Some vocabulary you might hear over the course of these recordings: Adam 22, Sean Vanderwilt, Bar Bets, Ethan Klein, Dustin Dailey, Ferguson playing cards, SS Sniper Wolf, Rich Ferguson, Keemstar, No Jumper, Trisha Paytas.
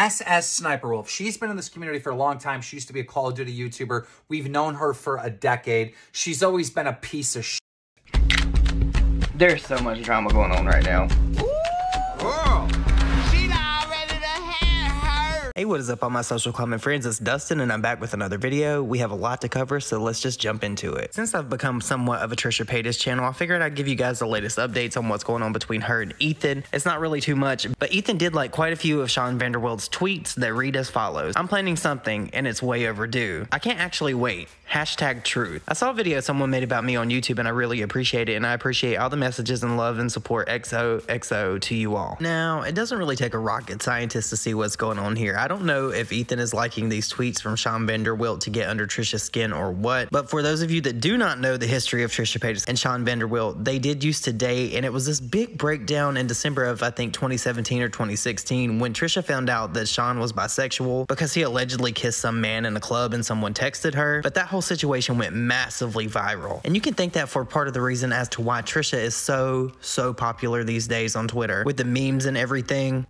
SS Sniper Wolf. She's been in this community for a long time. She used to be a Call of Duty YouTuber. We've known her for a decade. She's always been a piece of shit. There's so much drama going on right now. Hey, what is up, all my social climbing friends? It's Dustin, and I'm back with another video. We have a lot to cover, so let's just jump into it. Since I've become somewhat of a Trisha Paytas channel, I figured I'd give you guys the latest updates on what's going on between her and Ethan. It's not really too much, but Ethan did like quite a few of Sean Vanderwilt's tweets that read as follows. I'm planning something, and it's way overdue. I can't actually wait. Hashtag truth. I saw a video someone made about me on YouTube, and I really appreciate it, and I appreciate all the messages and love and support. XOXO to you all. Now, it doesn't really take a rocket scientist to see what's going on here. I don't know if Ethan is liking these tweets from Sean Vanderwilt to get under Trisha's skin or what, but for those of you that do not know the history of Trisha Paytas and Sean Vanderwilt, they did used to date, and it was this big breakdown in December of, I think, 2017 or 2016 when Trisha found out that Sean was bisexual because he allegedly kissed some man in a club and someone texted her, but that whole situation went massively viral. And you can thank that for part of the reason as to why Trisha is so popular these days on Twitter with the memes and everything.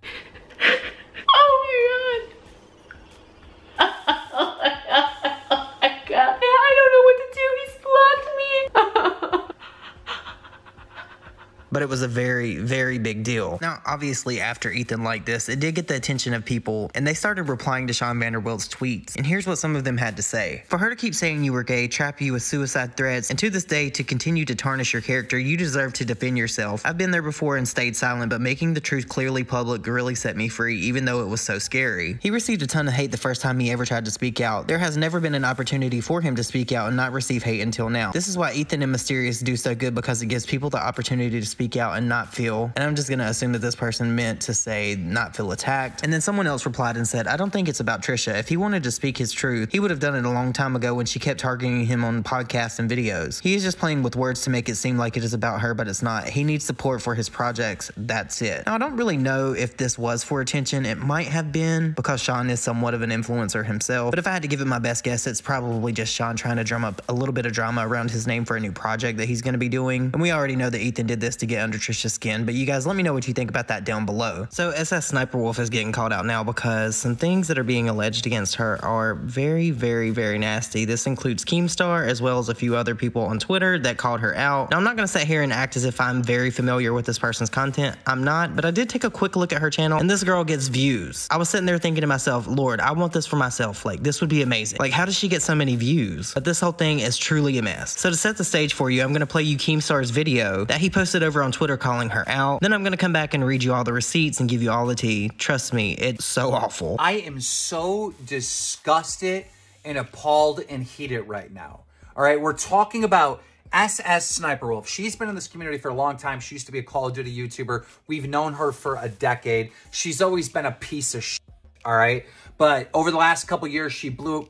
But it was a very, very big deal. Now, obviously, after Ethan liked this, it did get the attention of people, and they started replying to Sean Vanderwilt's tweets. And here's what some of them had to say. For her to keep saying you were gay, trap you with suicide threats, and to this day to continue to tarnish your character, you deserve to defend yourself. I've been there before and stayed silent, but making the truth clearly public really set me free, even though it was so scary. He received a ton of hate the first time he ever tried to speak out. There has never been an opportunity for him to speak out and not receive hate until now. This is why Ethan and Mysterious do so good, because it gives people the opportunity to speak out and not feel, and I'm just gonna assume that this person meant to say not feel attacked. And then someone else replied and said, I don't think it's about Trisha. If he wanted to speak his truth, he would have done it a long time ago when she kept targeting him on podcasts and videos. He is just playing with words to make it seem like it is about her, but it's not. He needs support for his projects. That's it. Now, I don't really know if this was for attention. It might have been, because Sean is somewhat of an influencer himself, but if I had to give it my best guess, it's probably just Sean trying to drum up a little bit of drama around his name for a new project that he's gonna be doing. And we already know that Ethan did this to get under Trisha's skin, but you guys let me know what you think about that down below. So SS Sniper Wolf is getting called out now because some things that are being alleged against her are very, very, very nasty. This includes Keemstar as well as a few other people on Twitter that called her out. Now, I'm not gonna sit here and act as if I'm very familiar with this person's content. I'm not, but I did take a quick look at her channel, and this girl gets views. I was sitting there thinking to myself, Lord, I want this for myself. Like, this would be amazing. Like, how does she get so many views? But this whole thing is truly a mess. So to set the stage for you, I'm gonna play you Keemstar's video that he posted over on Twitter calling her out. Then I'm gonna come back and read you all the receipts and give you all the tea. Trust me, it's so awful. I am so disgusted and appalled and heated right now. All right, we're talking about SS Sniper Wolf. She's been in this community for a long time. She used to be a Call of Duty YouTuber. We've known her for a decade. She's always been a piece of shit, all right? But over the last couple of years, she grew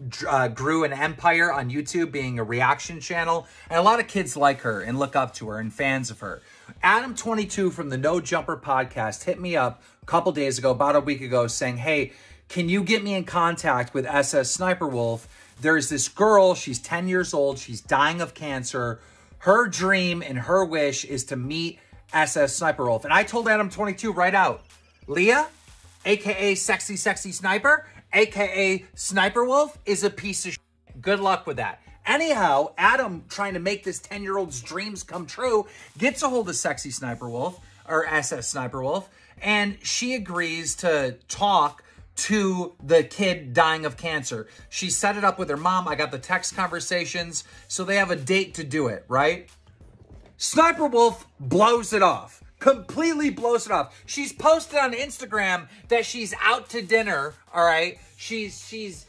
an empire on YouTube, being a reaction channel. And a lot of kids like her and look up to her and fans of her. Adam 22 from the No Jumper podcast hit me up a couple days ago, about a week ago, saying, hey, can you get me in contact with SS Sniper Wolf? There's this girl, she's 10 years old, she's dying of cancer. Her dream and her wish is to meet SS Sniper Wolf. And I told Adam 22 right out, Leah, AKA Sexy Sexy Sniper, AKA Sniper Wolf, is a piece of shit. Good luck with that. Anyhow, Adam, trying to make this 10-year-old's dreams come true, gets a hold of Sexy Sniper Wolf, or SS Sniper Wolf, and she agrees to talk to the kid dying of cancer. She set it up with her mom. I got the text conversations, so they have a date to do it, right? Sniper Wolf blows it off. Completely blows it off. She's posted on Instagram that she's out to dinner, all right? She's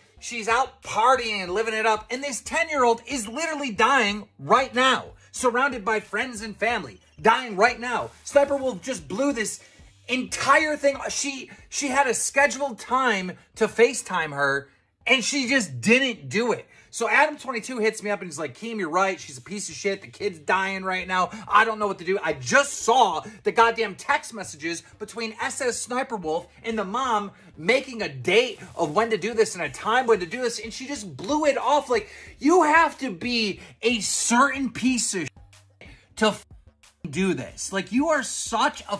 out partying and living it up, and this 10-year-old is literally dying right now, surrounded by friends and family, dying right now. Sniper Wolf just blew this entire thing. She had a scheduled time to FaceTime her, and she just didn't do it. So Adam 22 hits me up and he's like, Keem, you're right. She's a piece of shit. The kid's dying right now. I don't know what to do. I just saw the goddamn text messages between SS Sniper Wolf and the mom making a date of when to do this and a time when to do this. And she just blew it off. Like, you have to be a certain piece of shit to do this. Like, you are such a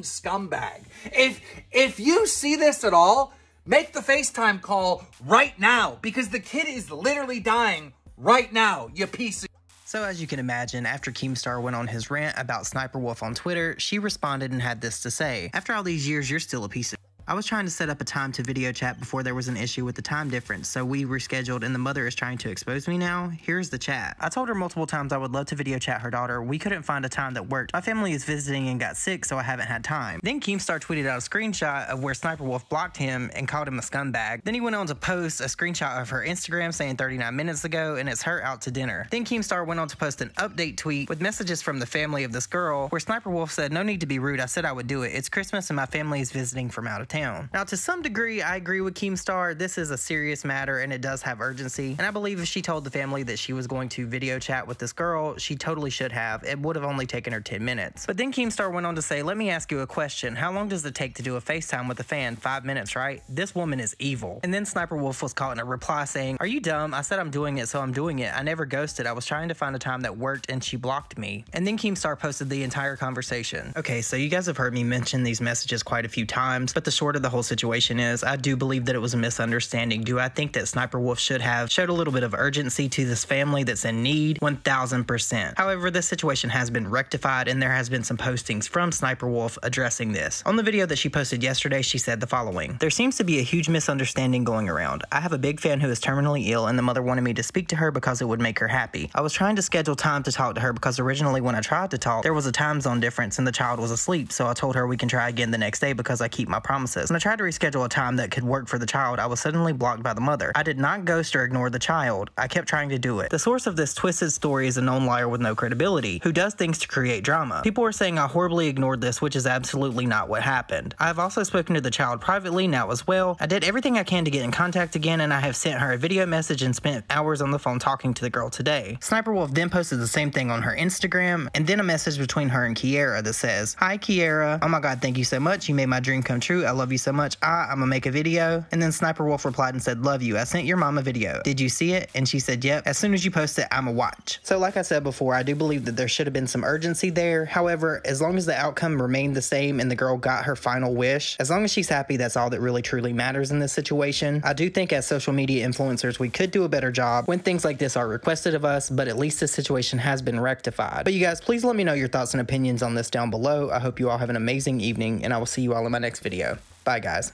scumbag. If you see this at all, Make the FaceTime call right now because the kid is literally dying right now, you piece of... So as you can imagine, after Keemstar went on his rant about Sniper Wolf on Twitter, she responded and had this to say. After all these years, you're still a piece of... I was trying to set up a time to video chat before there was an issue with the time difference, so we rescheduled and the mother is trying to expose me now? Here's the chat. I told her multiple times I would love to video chat her daughter. We couldn't find a time that worked. My family is visiting and got sick, so I haven't had time. Then Keemstar tweeted out a screenshot of where Sniper Wolf blocked him and called him a scumbag. Then he went on to post a screenshot of her Instagram saying 39 minutes ago and it's her out to dinner. Then Keemstar went on to post an update tweet with messages from the family of this girl where Sniper Wolf said, no need to be rude, I said I would do it. It's Christmas and my family is visiting from out of town. Now, to some degree, I agree with Keemstar. This is a serious matter and it does have urgency. And I believe if she told the family that she was going to video chat with this girl, she totally should have. It would have only taken her 10 minutes. But then Keemstar went on to say, let me ask you a question. How long does it take to do a FaceTime with a fan? 5 minutes, right? This woman is evil. And then Sniper Wolf was caught in a reply saying, are you dumb? I said I'm doing it, so I'm doing it. I never ghosted. I was trying to find a time that worked and she blocked me. And then Keemstar posted the entire conversation. Okay, so you guys have heard me mention these messages quite a few times, but the short of the whole situation is I do believe that it was a misunderstanding. Do I think that Sniper Wolf should have showed a little bit of urgency to this family that's in need? 1000%. However, this situation has been rectified and there has been some postings from Sniper Wolf addressing this. On the video that she posted yesterday, she said the following. There seems to be a huge misunderstanding going around. I have a big fan who is terminally ill and the mother wanted me to speak to her because it would make her happy. I was trying to schedule time to talk to her because originally when I tried to talk, there was a time zone difference and the child was asleep. So I told her we can try again the next day because I keep my promise. When I tried to reschedule a time that could work for the child, I was suddenly blocked by the mother. I did not ghost or ignore the child. I kept trying to do it. The source of this twisted story is a known liar with no credibility, who does things to create drama. People are saying I horribly ignored this, which is absolutely not what happened. I have also spoken to the child privately now as well. I did everything I can to get in contact again, and I have sent her a video message and spent hours on the phone talking to the girl today. Sniper Wolf then posted the same thing on her Instagram, and then a message between her and Kiara that says, hi Kiara, oh my god, thank you so much, you made my dream come true, I love you so much. I'm gonna make a video. And then Sniper Wolf replied and said, love you. I sent your mom a video. Did you see it? And she said, yep. As soon as you post it, I'ma watch. So like I said before, I do believe that there should have been some urgency there. However, as long as the outcome remained the same and the girl got her final wish, as long as she's happy, that's all that really truly matters in this situation. I do think as social media influencers, we could do a better job when things like this are requested of us, but at least this situation has been rectified. But you guys, please let me know your thoughts and opinions on this down below. I hope you all have an amazing evening and I will see you all in my next video. Bye guys.